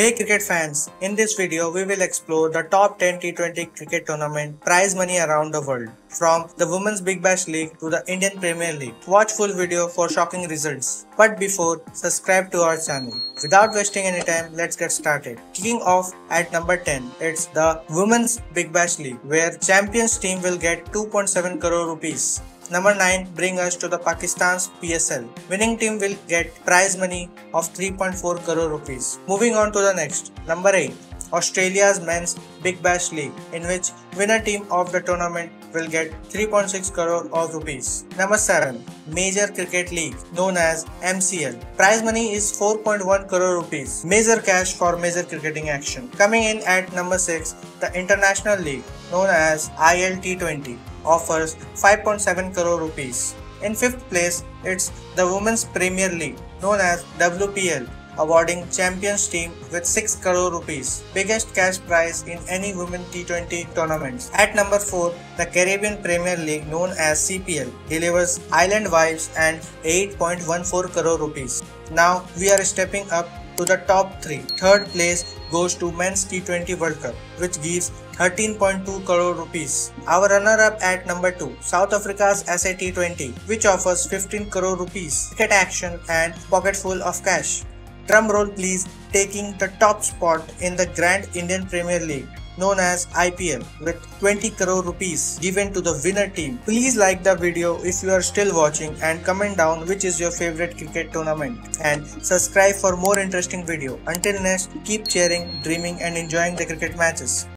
Hey cricket fans, in this video we will explore the top 10 T20 cricket tournament prize money around the world, from the Women's Big Bash League to the Indian Premier League. Watch full video for shocking results. But before, subscribe to our channel. Without wasting any time, let's get started. Kicking off at number 10, it's the Women's Big Bash League, where champions team will get 2.7 crore rupees. Number 9 bring us to the Pakistan's PSL. Winning team will get prize money of 3.4 crore rupees. Moving on to the next, number 8, Australia's Men's Big Bash League, in which winner team of the tournament will get 3.6 crore of rupees. Number 7, Major Cricket League, known as MCL. Prize money is 4.1 crore rupees. Major cash for major cricketing action. Coming in at number 6, the International League, known as ILT20. Offers 5.7 crore rupees. In 5th place, it's the Women's Premier League, known as WPL, awarding champions team with 6 crore rupees, biggest cash prize in any women T20 tournaments. At number 4, the Caribbean Premier League, known as CPL, delivers island vibes and 8.14 crore rupees. Now we are stepping up to the top 3. Third place goes to Men's T20 World Cup, which gives 13.2 crore rupees. Our runner-up at number 2, South Africa's SA T20, which offers 15 crore rupees, cricket action and pocket full of cash. Drum roll please, taking the top spot in the Grand Indian Premier League, known as IPL, with 20 crore rupees given to the winner team. Please like the video if you are still watching and comment down which is your favorite cricket tournament, and subscribe for more interesting video. Until next, keep cheering, dreaming and enjoying the cricket matches.